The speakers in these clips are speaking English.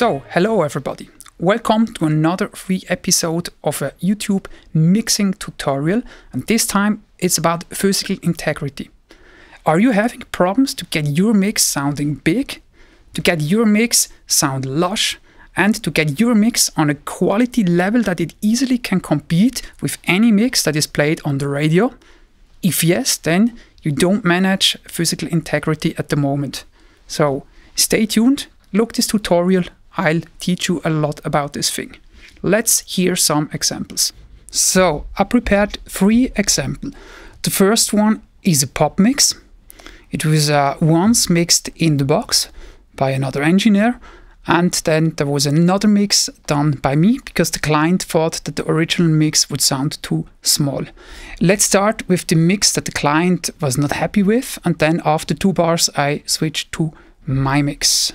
So, hello everybody. Welcome to another free episode of a YouTube mixing tutorial, and this time it's about physical integrity. Are you having problems to get your mix sounding big, to get your mix sound lush, and to get your mix on a quality level that it easily can compete with any mix that is played on the radio? If yes, then you don't manage physical integrity at the moment. So, stay tuned, look this tutorial, I'll teach you a lot about this thing. Let's hear some examples. So, I prepared three examples. The first one is a pop mix. It was once mixed in the box by another engineer, and then there was another mix done by me because the client thought that the original mix would sound too small. Let's start with the mix that the client was not happy with, and then after two bars I switched to my mix.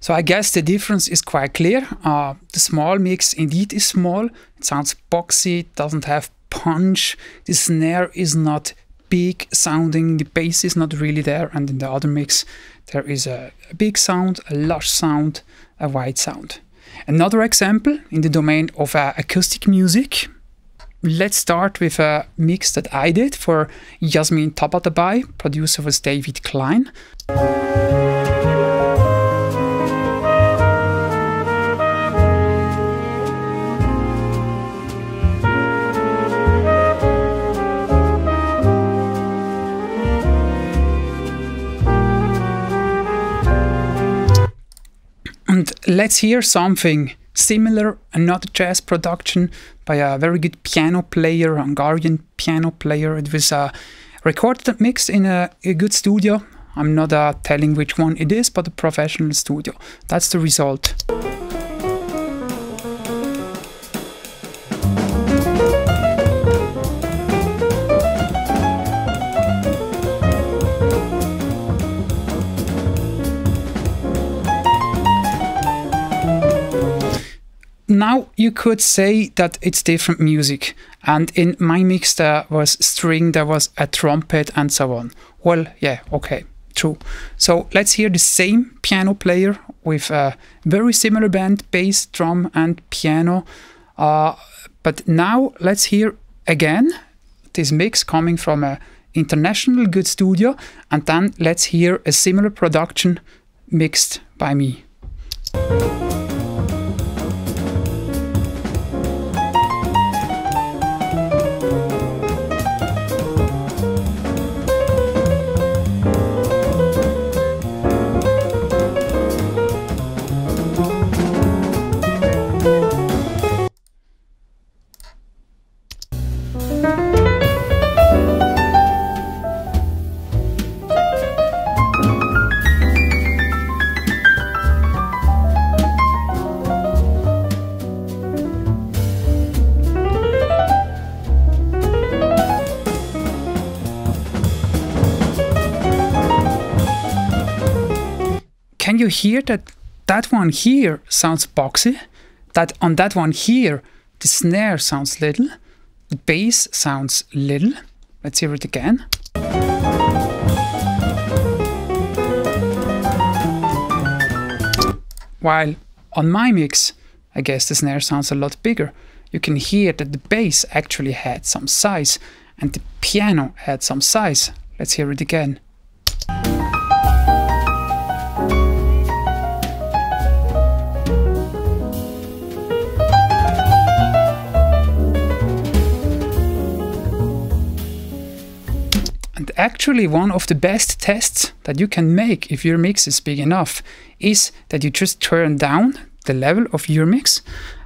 So I guess the difference is quite clear. The small mix indeed is small. It sounds boxy, doesn't have punch. The snare is not big sounding, the bass is not really there. And in the other mix, there is a big sound, a lush sound, a wide sound. Another example in the domain of acoustic music. Let's start with a mix that I did for Jasmin Tabatabai, producer was David Klein. And let's hear something similar, another jazz production by a very good piano player, Hungarian piano player. It was recorded and mixed in a good studio. I'm not telling which one it is, but a professional studio. That's the result. Now you could say that it's different music, and in my mix there was string, there was a trumpet and so on. Well, yeah, okay, true. So let's hear the same piano player with a very similar band, bass, drum and piano. But now let's hear again this mix coming from an international good studio, and then let's hear a similar production mixed by me. Can you hear that one here sounds boxy, that on that one here the snare sounds little, the bass sounds little? Let's hear it again. While on my mix, I guess the snare sounds a lot bigger. You can hear that the bass actually had some size and the piano had some size. Let's hear it again. Actually, one of the best tests that you can make if your mix is big enough is that you just turn down the level of your mix.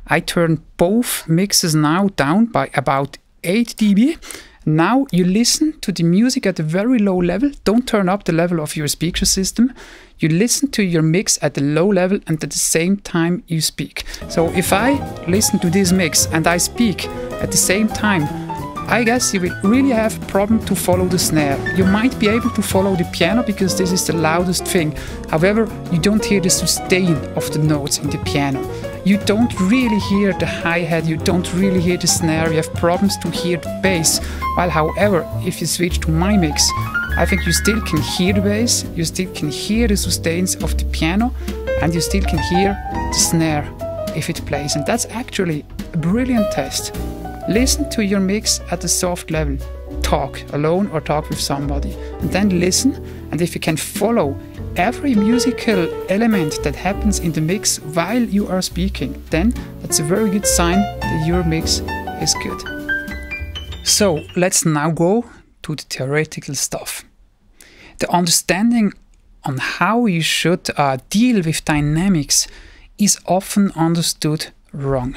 I turned both mixes now down by about 8 dB, Now you listen to the music at a very low level. Don't turn up the level of your speaker system. You listen to your mix at a low level and at the same time you speak. So if I listen to this mix and I speak at the same time, I guess you will really have a problem to follow the snare. You might be able to follow the piano because this is the loudest thing. However, you don't hear the sustain of the notes in the piano. You don't really hear the hi-hat, you don't really hear the snare, you have problems to hear the bass. While however, if you switch to my mix, I think you still can hear the bass, you still can hear the sustains of the piano, and you still can hear the snare if it plays. And that's actually a brilliant test. Listen to your mix at a soft level. Talk alone or talk with somebody. And then listen, and if you can follow every musical element that happens in the mix while you are speaking, then that's a very good sign that your mix is good. So let's now go to the theoretical stuff. The understanding on how you should deal with dynamics is often understood wrong.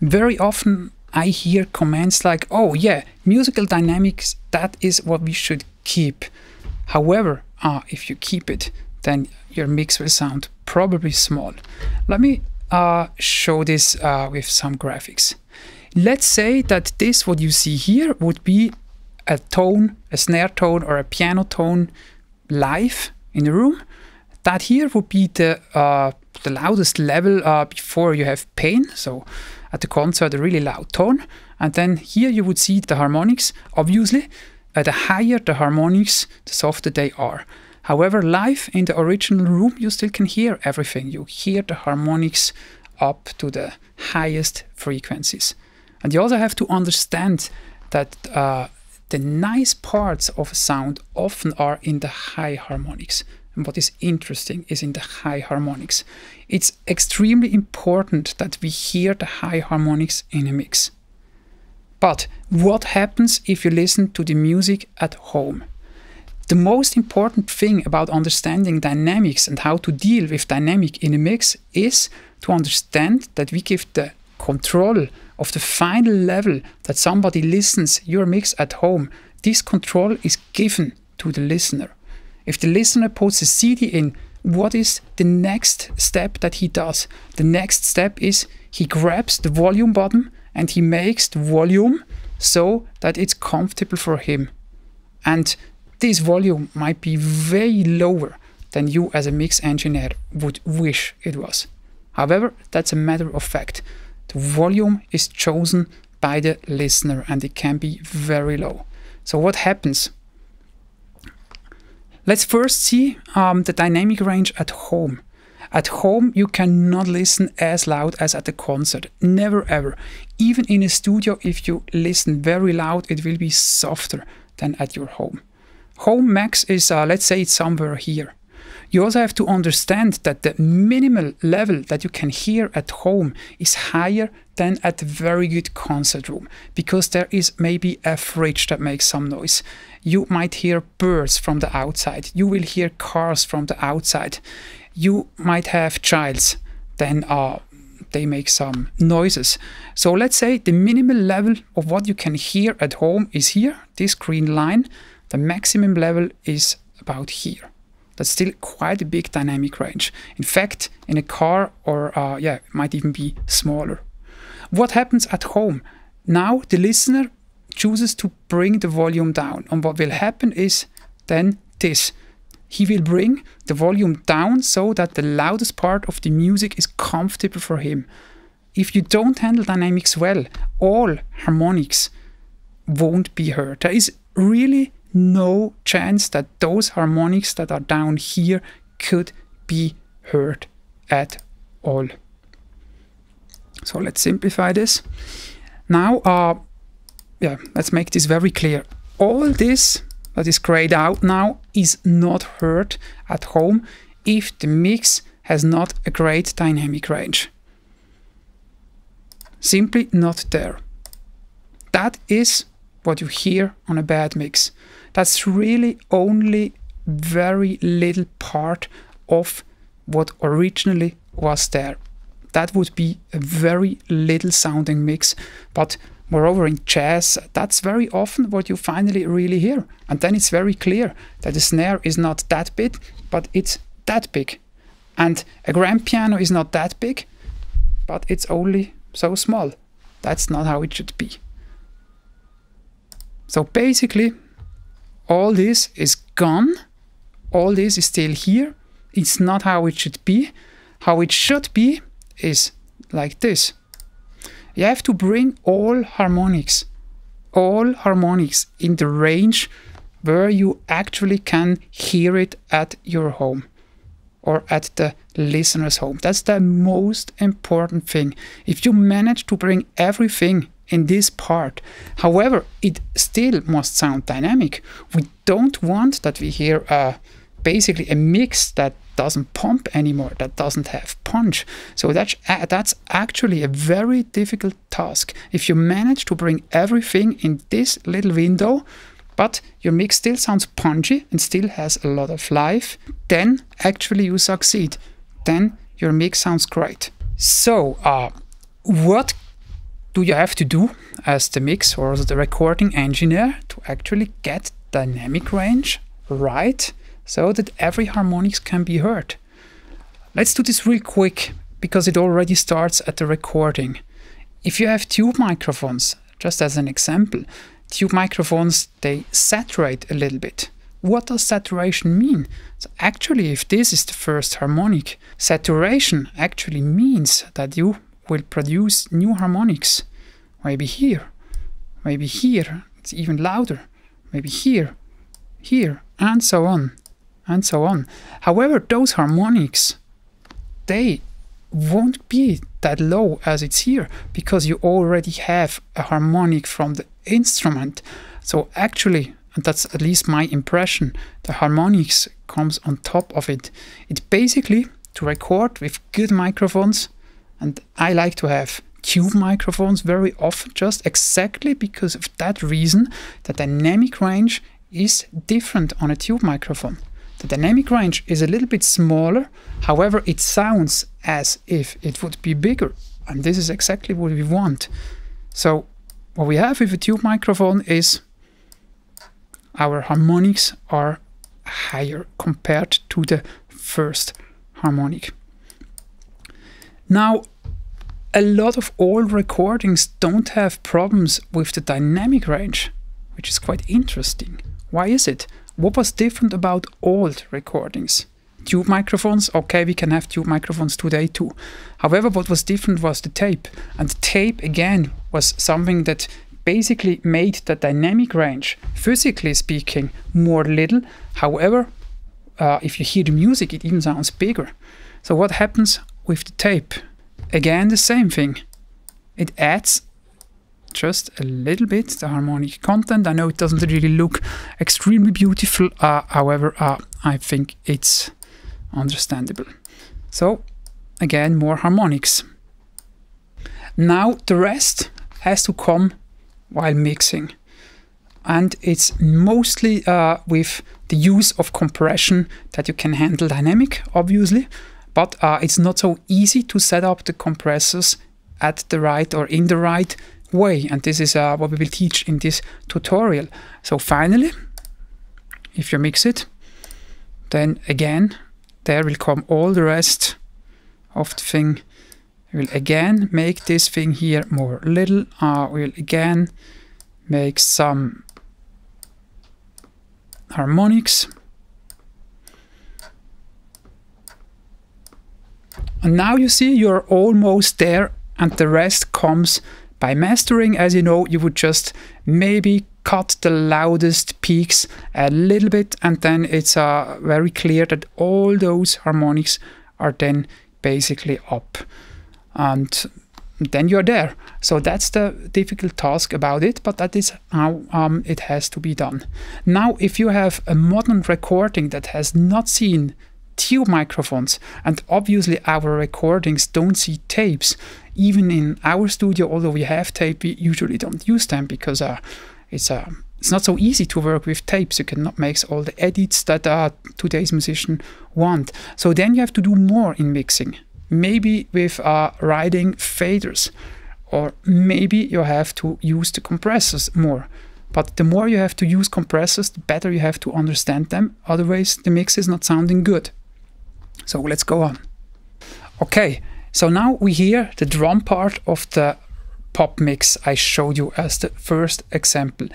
Very often I hear comments like, oh yeah, musical dynamics, that is what we should keep. However, if you keep it, then your mix will sound probably small. Let me show this with some graphics. Let's say that this, what you see here, would be a tone, a snare tone or a piano tone live in the room. That here would be the loudest level before you have pain. So at the concert, a really loud tone. And then here you would see the harmonics. Obviously, the higher the harmonics, the softer they are. However, live in the original room, you still can hear everything. You hear the harmonics up to the highest frequencies. And you also have to understand that the nice parts of a sound often are in the high harmonics. And what is interesting is in the high harmonics. It's extremely important that we hear the high harmonics in a mix. But what happens if you listen to the music at home? The most important thing about understanding dynamics and how to deal with dynamic in a mix is to understand that we give the control of the final level that somebody listens your mix at home. This control is given to the listener. If the listener puts a CD in, what is the next step that he does? The next step is he grabs the volume button and he makes the volume so that it's comfortable for him. And this volume might be way lower than you as a mix engineer would wish it was. However, that's a matter of fact. The volume is chosen by the listener and it can be very low. So what happens? Let's first see the dynamic range at home. At home, you cannot listen as loud as at the concert. Never, ever. Even in a studio, if you listen very loud, it will be softer than at your home. Home max is, let's say it's somewhere here. You also have to understand that the minimal level that you can hear at home is higher than at a very good concert room, because there is maybe a fridge that makes some noise. You might hear birds from the outside. You will hear cars from the outside. You might have childs. Then they make some noises. So let's say the minimal level of what you can hear at home is here, this green line. The maximum level is about here. That's still quite a big dynamic range. In fact, in a car or yeah, it might even be smaller. What happens at home? Now the listener chooses to bring the volume down. And what will happen is then this. He will bring the volume down so that the loudest part of the music is comfortable for him. If you don't handle dynamics well, all harmonics won't be heard. There is really no chance that those harmonics that are down here could be heard at all. So let's simplify this. Now, yeah, let's make this very clear. All this that is grayed out now is not heard at home if the mix has not a great dynamic range. Simply not there. That is what you hear on a bad mix. That's really only very little part of what originally was there. That would be a very little sounding mix, but Moreover, in jazz, that's very often what you finally really hear. And then it's very clear that the snare is not that big, but it's that big. And a grand piano is not that big, but it's only so small. That's not how it should be. So basically, all this is gone. All this is still here. It's not how it should be. How it should be is like this. You have to bring all harmonics in the range where you actually can hear it at your home or at the listener's home. That's the most important thing. If you manage to bring everything in this part, however, it still must sound dynamic. We don't want that we hear basically a mix that doesn't pump anymore, that doesn't have punch. So that's actually a very difficult task. If you manage to bring everything in this little window, but your mix still sounds punchy and still has a lot of life, then actually you succeed. Then your mix sounds great. So what do you have to do as the mix or as the recording engineer to actually get dynamic range right, so that every harmonics can be heard? Let's do this real quick, because it already starts at the recording. If you have tube microphones, just as an example, tube microphones, they saturate a little bit. What does saturation mean? So actually, if this is the first harmonic, saturation actually means that you will produce new harmonics. Maybe here, it's even louder, maybe here, here, and so on. And so on. However, those harmonics, they won't be that low as it's here, because you already have a harmonic from the instrument. So actually, and that's at least my impression, the harmonics comes on top of it. It's basically to record with good microphones, and I like to have tube microphones very often, just exactly because of that reason, the dynamic range is different on a tube microphone. The dynamic range is a little bit smaller, however, it sounds as if it would be bigger, and this is exactly what we want. So what we have with a tube microphone is our harmonics are higher compared to the first harmonic. Now, a lot of old recordings don't have problems with the dynamic range, which is quite interesting. Why is it? What was different about old recordings? Tube microphones, okay, we can have tube microphones today too. However, what was different was the tape. And the tape, again, was something that basically made the dynamic range, physically speaking, more little. However, if you hear the music, it even sounds bigger. So what happens with the tape? Again, the same thing. It adds just a little bit the harmonic content. I know it doesn't really look extremely beautiful, however, I think it's understandable. So again, more harmonics. Now the rest has to come while mixing, and it's mostly with the use of compression that you can handle dynamic, obviously, but it's not so easy to set up the compressors at the right or in the right way, and this is what we will teach in this tutorial. So finally, if you mix it, then again there will come all the rest of the thing. We will again make this thing here more little. We will again make some harmonics. And now you see you're almost there, and the rest comes by mastering. As you know, you would just maybe cut the loudest peaks a little bit, and then it's very clear that all those harmonics are then basically up. And then you're there. So that's the difficult task about it, but that is how it has to be done. Now, if you have a modern recording that has not seen tube microphones, and obviously our recordings don't see tapes. Even in our studio, although we have tape, we usually don't use them, because it's not so easy to work with tapes. You cannot make all the edits that today's musicians want. So then you have to do more in mixing, maybe with riding faders, Or maybe you have to use the compressors more. But the more you have to use compressors, the better you have to understand them. Otherwise, the mix is not sounding good. So let's go on. Okay, so now we hear the drum part of the pop mix I showed you as the first example.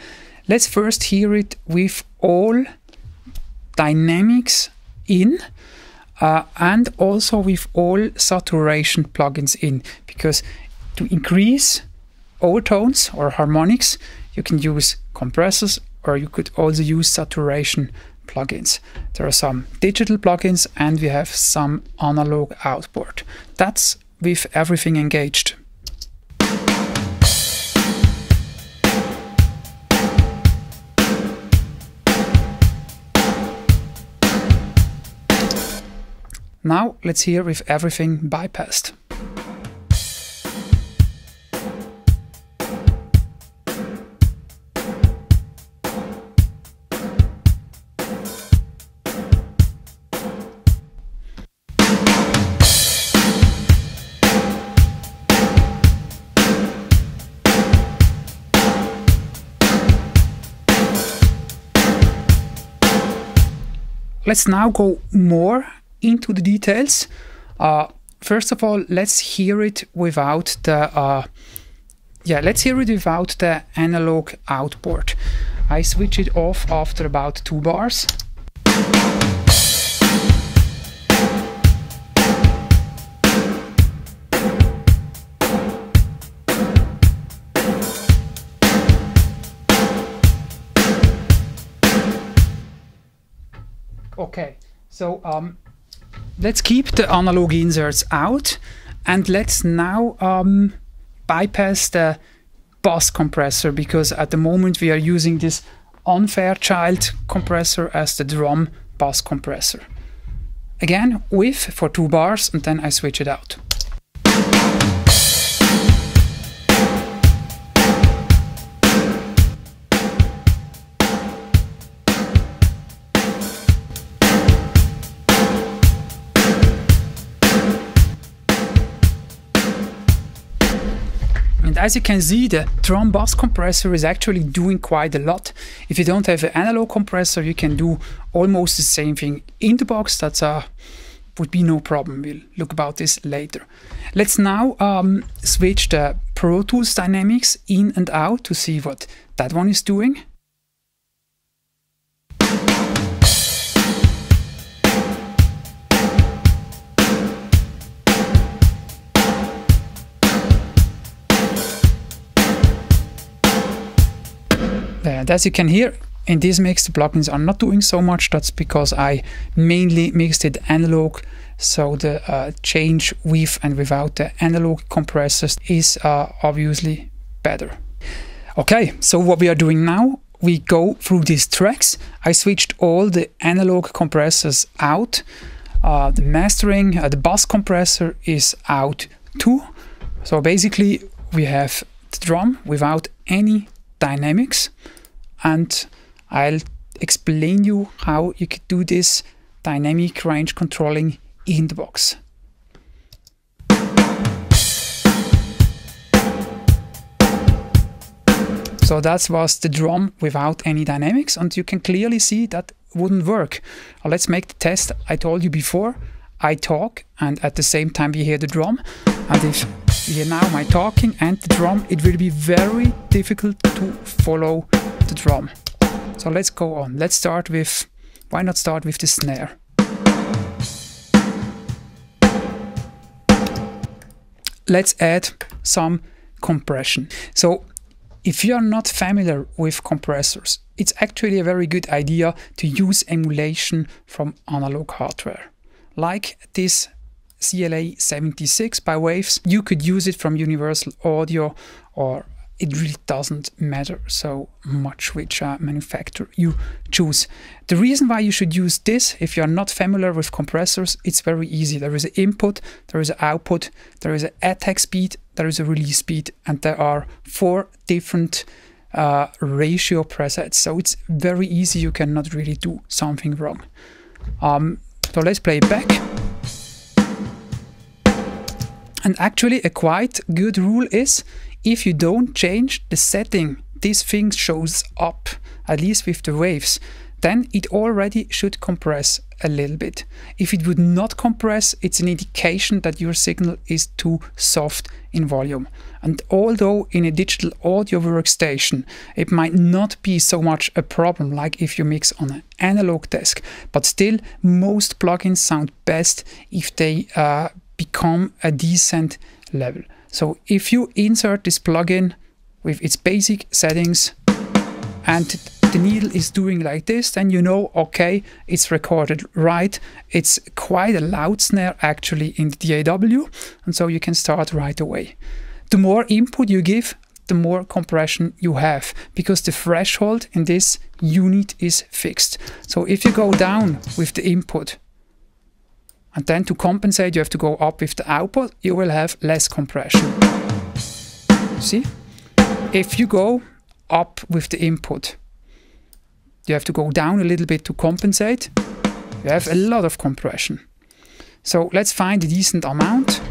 Let's first hear it with all dynamics in and also with all saturation plugins in, because to increase overtones or harmonics, you can use compressors, or you could also use saturation plugins. There are some digital plugins and we have some analog output. That's with everything engaged. Now let's hear with everything bypassed. Let's now go more into the details. First of all, let's hear it without the analog output. I switch it off after about 2 bars. Okay, so let's keep the analog inserts out, and let's now bypass the bass compressor, because at the moment we are using this Fairchild compressor as the drum bass compressor. Again, whiff for 2 bars, and then I switch it out. As you can see, the drum bass compressor is actually doing quite a lot. If you don't have an analog compressor, you can do almost the same thing in the box. That would be no problem. We'll look about this later. Let's now switch the Pro Tools dynamics in and out to see what that one is doing. And as you can hear, in this mix the plugins are not doing so much. That's because I mainly mixed it analog, so the change with and without the analog compressors is obviously better. Okay, so what we are doing now, we go through these tracks. I switched all the analog compressors out. The mastering, the bass compressor is out too. So basically we have the drum without any dynamics, and I'll explain you how you could do this dynamic range controlling in the box. So that was the drum without any dynamics, and you can clearly see that wouldn't work. Now let's make the test I told you before. I talk, and at the same time we hear the drum, and if you hear now my talking and the drum, it will be very difficult to follow the drum. So let's go on. Let's start with, why not start with the snare? Let's add some compression. So if you are not familiar with compressors, it's actually a very good idea to use emulation from analog hardware. Like this CLA 76 by Waves. You could use it from Universal Audio, or it really doesn't matter so much which manufacturer you choose. The reason why you should use this, if you're not familiar with compressors, it's very easy. There is an input, there is an output, there is an attack speed, there is a release speed, and there are 4 different ratio presets. So it's very easy, you cannot really do something wrong. So let's play it back. And actually a quite good rule is, if you don't change the setting this thing shows up, at least with the waves, then it already should compress a little bit. If it would not compress, it's an indication that your signal is too soft in volume. And although in a digital audio workstation it might not be so much a problem like if you mix on an analog desk, but still most plugins sound best if they become a decent level. So if you insert this plugin with its basic settings and the needle is doing like this, then you know, okay, it's recorded right. It's quite a loud snare actually in the DAW, and so you can start right away. The more input you give, the more compression you have, because the threshold in this unit is fixed. So if you go down with the input and then to compensate you have to go up with the output, you will have less compression. See? If you go up with the input, you have to go down a little bit to compensate. You have a lot of compression. So let's find a decent amount.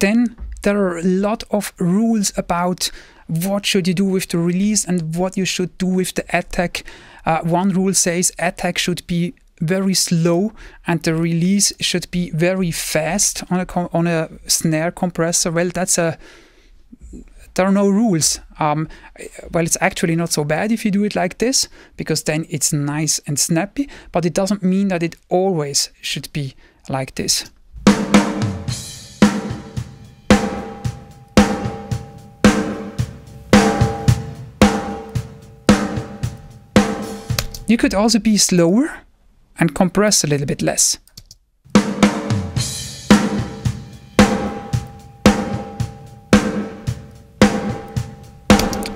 Then there are a lot of rules about what should you do with the release and what you should do with the attack. One rule says attack should be very slow and the release should be very fast on a snare compressor. Well, that's a... There are no rules. Well, it's actually not so bad if you do it like this, because then it's nice and snappy, but it doesn't mean that it always should be like this. You could also be slower and compress a little bit less.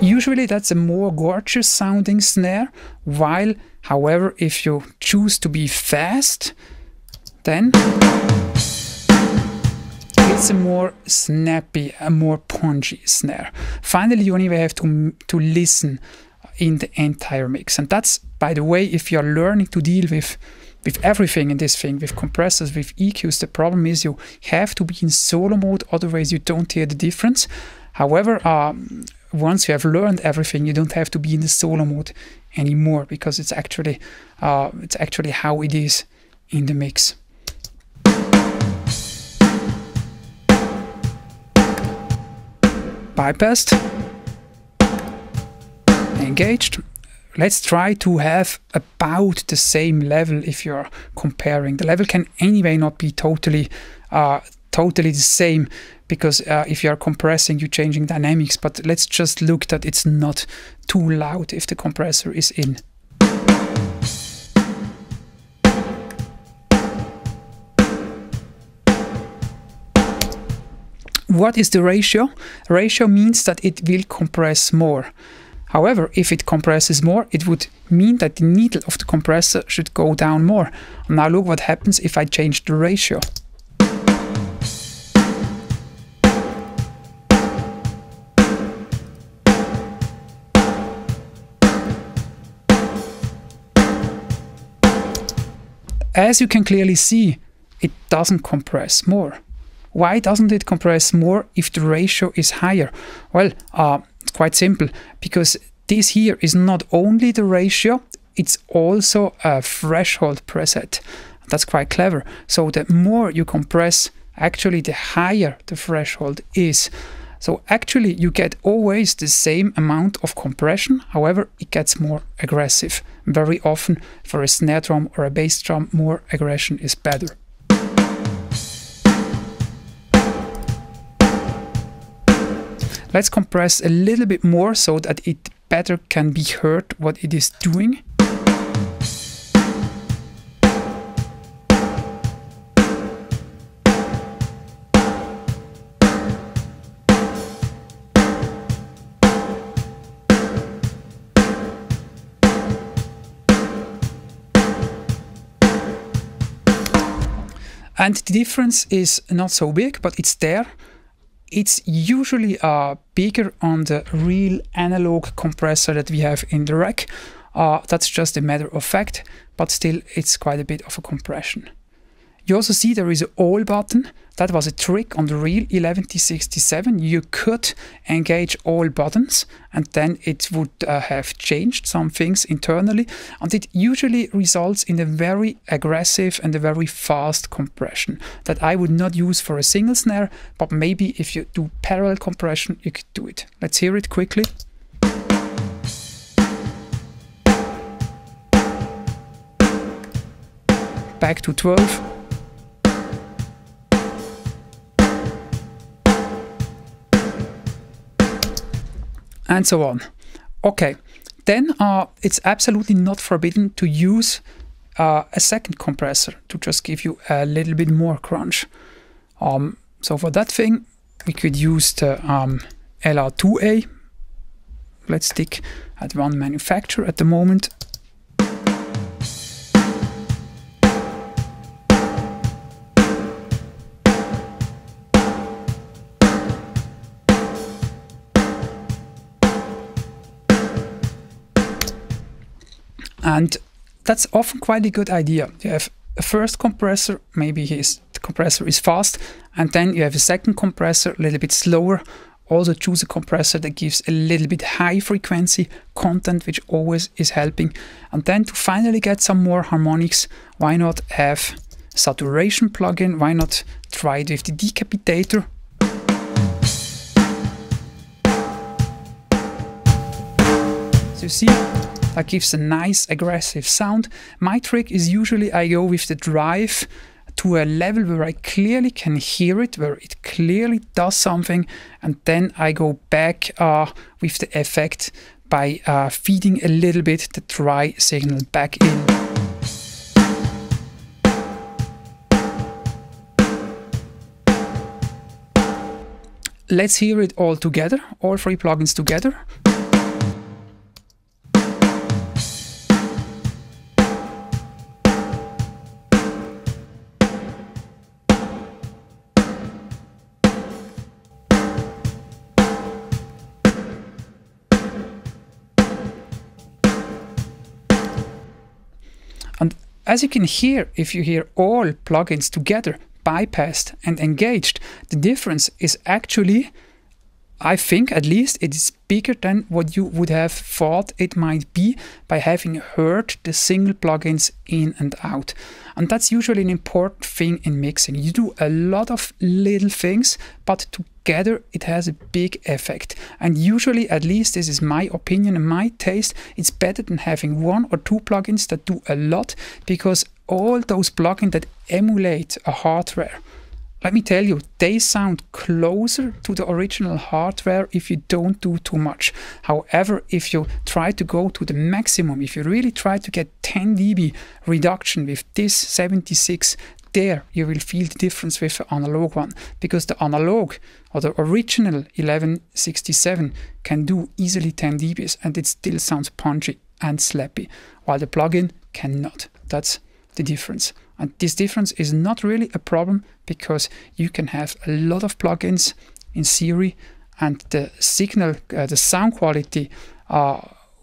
Usually that's a more gorgeous sounding snare, while, however, if you choose to be fast, then it's a more snappy, a more punchy snare. Finally, you only have to listen in the entire mix. And that's, by the way, if you're learning to deal with everything in this thing, with compressors, with EQs, the problem is you have to be in solo mode, otherwise you don't hear the difference. However, once you have learned everything, you don't have to be in the solo mode anymore, because it's actually how it is in the mix. Bypassed, engaged. Let's try to have about the same level if you're comparing. The level can anyway not be totally the same, because if you're compressing, you're changing dynamics, but let's just look that it's not too loud if the compressor is in. What is the ratio? Ratio means that it will compress more. However, if it compresses more, it would mean that the needle of the compressor should go down more. Now look what happens if I change the ratio. As you can clearly see, it doesn't compress more. Why doesn't it compress more if the ratio is higher? Well, it's quite simple, because this here is not only the ratio, it's also a threshold preset. That's quite clever. So the more you compress, actually the higher the threshold is. So actually you get always the same amount of compression, however it gets more aggressive. Very often for a snare drum or a bass drum, more aggression is better. Let's compress a little bit more so that it better can be heard what it is doing. And the difference is not so big, but it's there. It's usually bigger on the real analog compressor that we have in the rack. That's just a matter of fact, but still it's quite a bit of a compression. You also see there is an all button. That was a trick on the real 11T67. You could engage all buttons and then it would have changed some things internally, and it usually results in a very aggressive and a very fast compression that I would not use for a single snare, but maybe if you do parallel compression, you could do it. Let's hear it quickly. Back to 12. And so on. Okay, then it's absolutely not forbidden to use a second compressor to just give you a little bit more crunch. So for that thing, we could use the LA2A. Let's stick at one manufacturer at the moment. And that's often quite a good idea. You have a first compressor, maybe the compressor is fast, and then you have a second compressor, a little bit slower. Also choose a compressor that gives a little bit high frequency content, which always is helping. And then to finally get some more harmonics, why not have saturation plugin? Why not try it with the decapitator? So you see, that gives a nice aggressive sound. My trick is usually I go with the drive to a level where I clearly can hear it, where it clearly does something, and then I go back with the effect by feeding a little bit the dry signal back in. Let's hear it all together, all three plugins together. As you can hear, if you hear all plugins together, bypassed and engaged, the difference is actually, I think at least, it is bigger than what you would have thought it might be by having heard the single plugins in and out. And that's usually an important thing in mixing. You do a lot of little things, but together it has a big effect. And usually, at least this is my opinion and my taste, it's better than having one or two plugins that do a lot, because all those plugins that emulate a hardware, let me tell you, they sound closer to the original hardware if you don't do too much. However, if you try to go to the maximum, if you really try to get 10 dB reduction with this 76, there you will feel the difference with the analog one, because the analog or the original 1167 can do easily 10 dBs and it still sounds punchy and slappy, while the plugin cannot. That's the difference. And this difference is not really a problem, because you can have a lot of plugins in theory, and the signal, the sound quality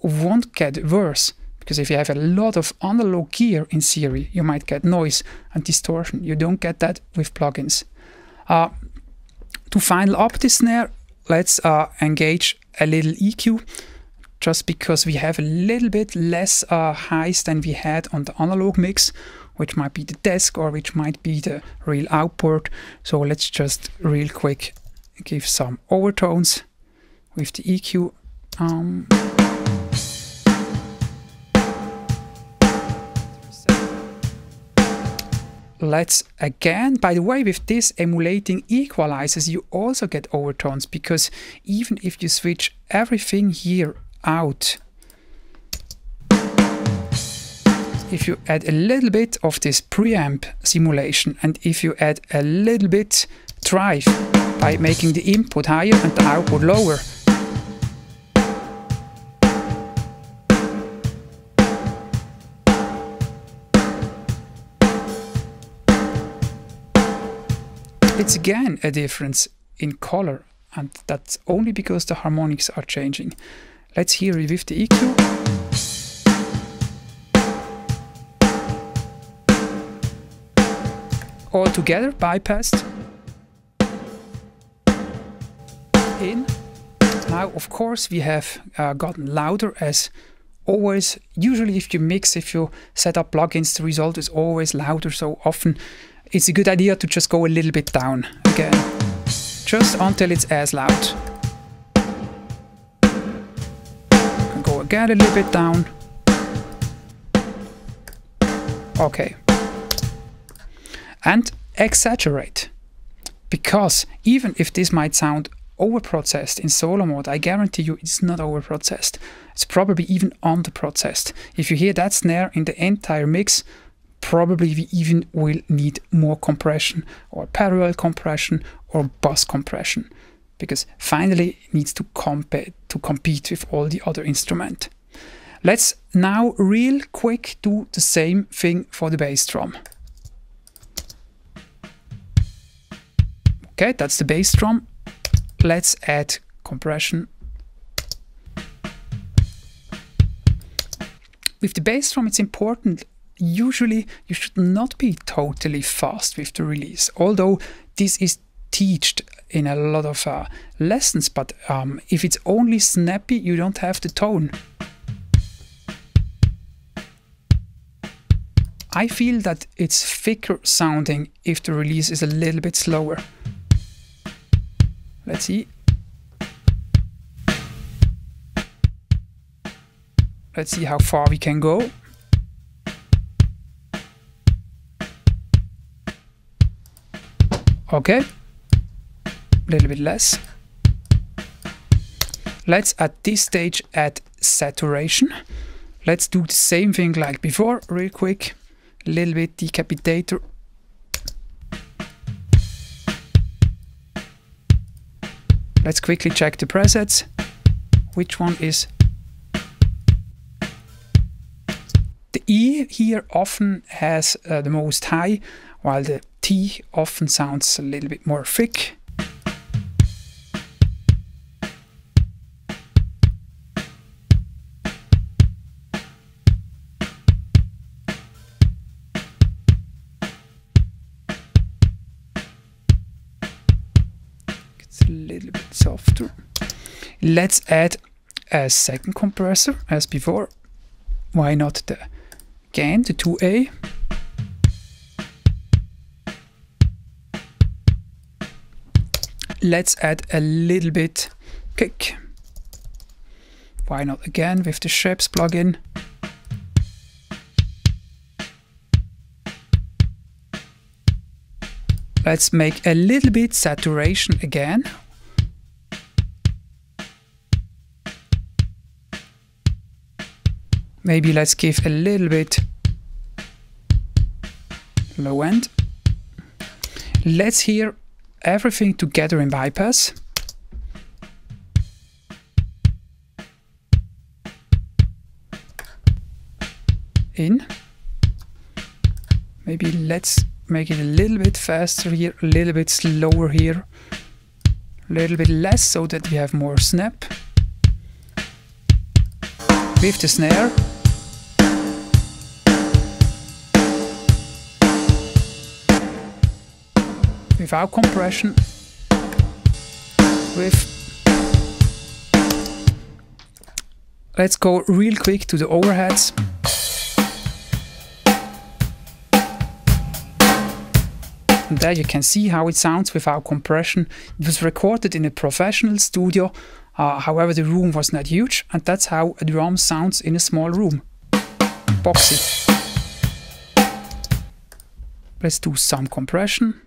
won't get worse, because if you have a lot of analog gear in theory, you might get noise and distortion. You don't get that with plugins. To final up this snare, let's engage a little EQ, just because we have a little bit less highs than we had on the analog mix, which might be the desk or which might be the real output. So let's just real quick give some overtones with the EQ. Let's again, by the way, with this emulating equalizers, you also get overtones, because even if you switch everything here out, if you add a little bit of this preamp simulation, and if you add a little bit drive by making the input higher and the output lower, it's again a difference in color, and that's only because the harmonics are changing. Let's hear it with the EQ. altogether bypassed. In. Now, of course, we have gotten louder as always. Usually if you mix, if you set up plugins, the result is always louder. So often it's a good idea to just go a little bit down again, just until it's as loud. And go again a little bit down. Okay. And exaggerate, because even if this might sound overprocessed in solo mode, I guarantee you it's not overprocessed. It's probably even underprocessed. If you hear that snare in the entire mix, probably we even will need more compression or parallel compression or bus compression, because finally it needs to compete with all the other instrument. Let's now real quick do the same thing for the bass drum. Okay, that's the bass drum. Let's add compression. With the bass drum, it's important, usually you should not be totally fast with the release, although this is taught in a lot of lessons, but if it's only snappy, you don't have the tone. I feel that it's thicker sounding if the release is a little bit slower. Let's see. Let's see how far we can go. Okay, a little bit less. Let's at this stage add saturation. Let's do the same thing like before, real quick. A little bit decapitator. Let's quickly check the presets. Which one is? The E here often has the most high, while the T often sounds a little bit more thick. Softer. Let's add a second compressor as before. Why not the gain, the 2A? Let's add a little bit kick. Why not again with the Shapes plugin? Let's make a little bit saturation again. Maybe let's give a little bit low end. Let's hear everything together in bypass. In. Maybe let's make it a little bit faster here, a little bit slower here, a little bit less so that we have more snap. With the snare. Without compression. Let's go real quick to the overheads. And there you can see how it sounds without compression. It was recorded in a professional studio. However, the room was not huge, and that's how a drum sounds in a small room. Boxy. Let's do some compression.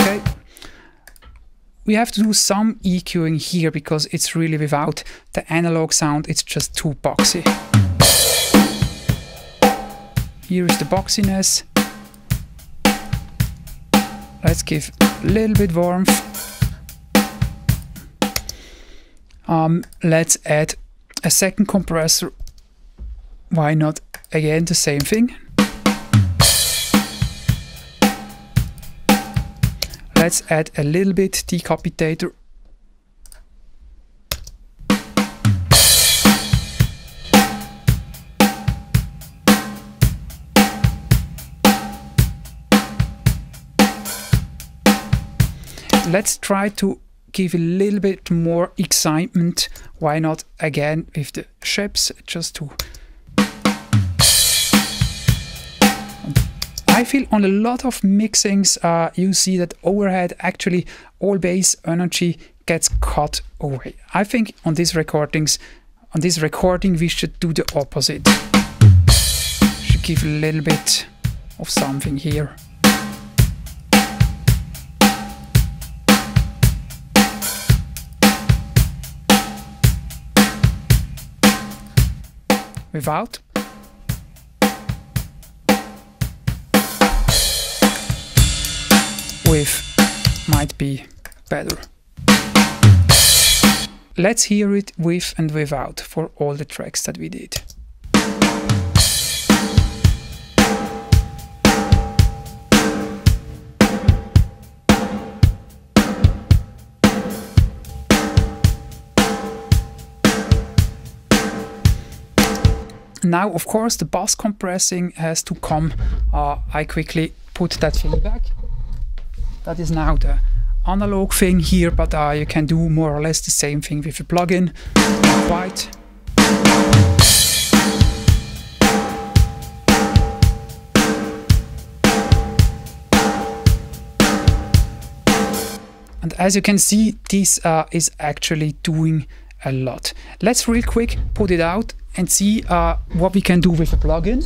Okay. We have to do some EQing here because it's really without the analog sound, it's just too boxy. Here is the boxiness. Let's give a little bit warmth. Let's add a second compressor. Why not again the same thing? Let's add a little bit decapitator. let's try to give a little bit more excitement. Why not again with the shapes, just to... I feel on a lot of mixings you see that overhead actually all bass energy gets cut away. I think on these recordings, on this recording we should do the opposite. Should give a little bit of something here. Without. With might be better. Let's hear it with and without for all the tracks that we did. Now, of course, the bass compressing has to come. I quickly put that thing back. That is now the analog thing here, but you can do more or less the same thing with a plugin. White. And as you can see, this is actually doing a lot. Let's real quick put it out and see what we can do with a plugin.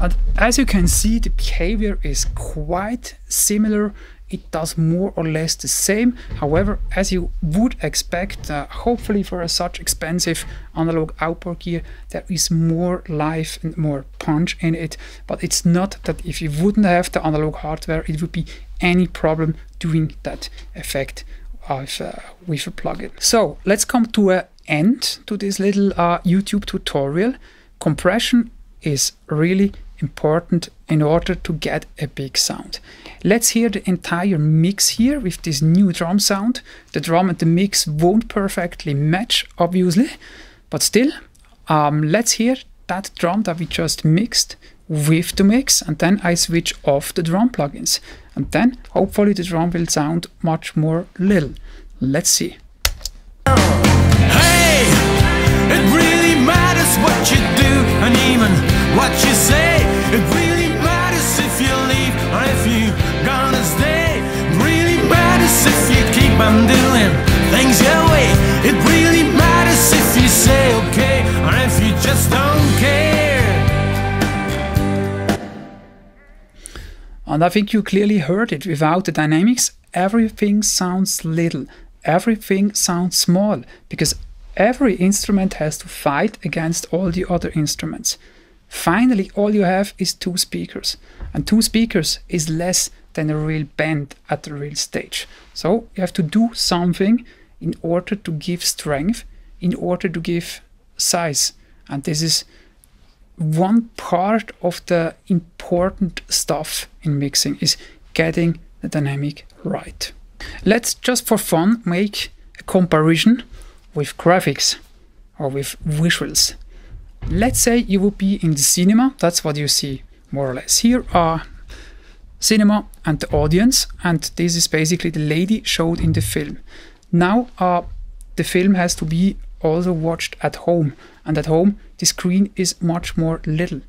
And as you can see, the behavior is quite similar. It does more or less the same. However, as you would expect, hopefully for a such expensive analog outboard gear, there is more life and more punch in it. But it's not that if you wouldn't have the analog hardware, it would be any problem doing that effect with a plugin. So let's come to an end to this little YouTube tutorial. Compression is really important in order to get a big sound. Let's hear the entire mix here with this new drum sound. The drum and the mix won't perfectly match, obviously, but still, let's hear that drum that we just mixed with the mix, and then I switch off the drum plugins. And then hopefully the drum will sound much more little. Let's see. Hey, it really matters what you do, and even what you say. It really matters if you leave or if you gonna stay. It really matters if you keep on doing things your way. It really matters if you say okay or if you just don't care. And I think you clearly heard it. Without the dynamics, everything sounds little. Everything sounds small, because every instrument has to fight against all the other instruments. Finally, all you have is two speakers, and two speakers is less than a real band at the real stage. So you have to do something in order to give strength, in order to give size. And this is one part of the important stuff in mixing, is getting the dynamic right. Let's just for fun make a comparison with graphics or with visuals. Let's say you would be in the cinema. That's what you see more or less. Here are cinema and the audience, and this is basically the lady showed in the film. Now the film has to be also watched at home, and at home the screen is much more little.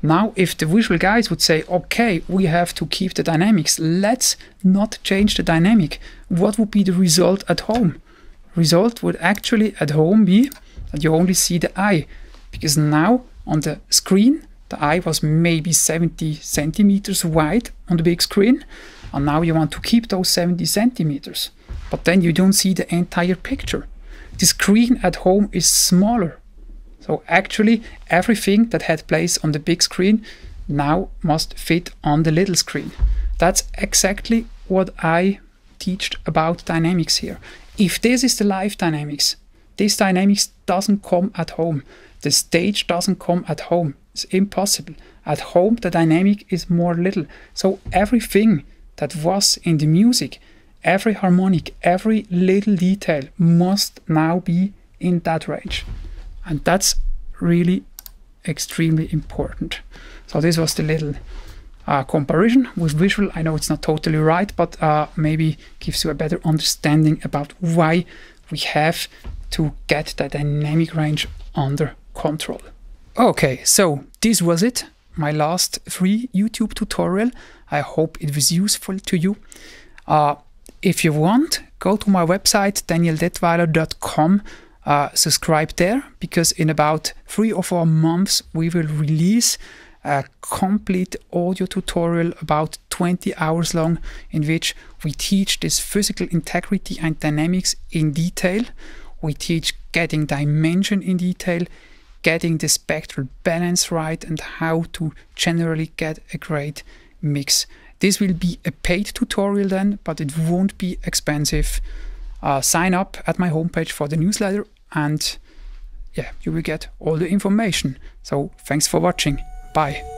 Now if the visual guys would say, okay, we have to keep the dynamics, let's not change the dynamic, what would be the result at home? Result would actually at home be that you only see the eye. Because now on the screen, the eye was maybe 70 centimeters wide on the big screen, and now you want to keep those 70 centimeters, but then you don't see the entire picture. The screen at home is smaller. So actually everything that had place on the big screen now must fit on the little screen. That's exactly what I teached about dynamics here. If this is the live dynamics, this dynamics doesn't come at home. The stage doesn't come at home. It's impossible. At home, the dynamic is more little. So everything that was in the music, every harmonic, every little detail must now be in that range. And that's really extremely important. So this was the little comparison with visual. I know it's not totally right, but maybe gives you a better understanding about why we have to get the dynamic range under control. Okay, so this was it. My last free YouTube tutorial. I hope it was useful to you. If you want, go to my website, danieldettwiler.com. Subscribe there, because in about 3 or 4 months we will release a complete audio tutorial about 20 hours long, in which we teach this physical integrity and dynamics in detail. We teach getting dimension in detail, getting the spectral balance right, and how to generally get a great mix. This will be a paid tutorial then, but it won't be expensive. Sign up at my homepage for the newsletter, and yeah, you will get all the information. So thanks for watching. Bye.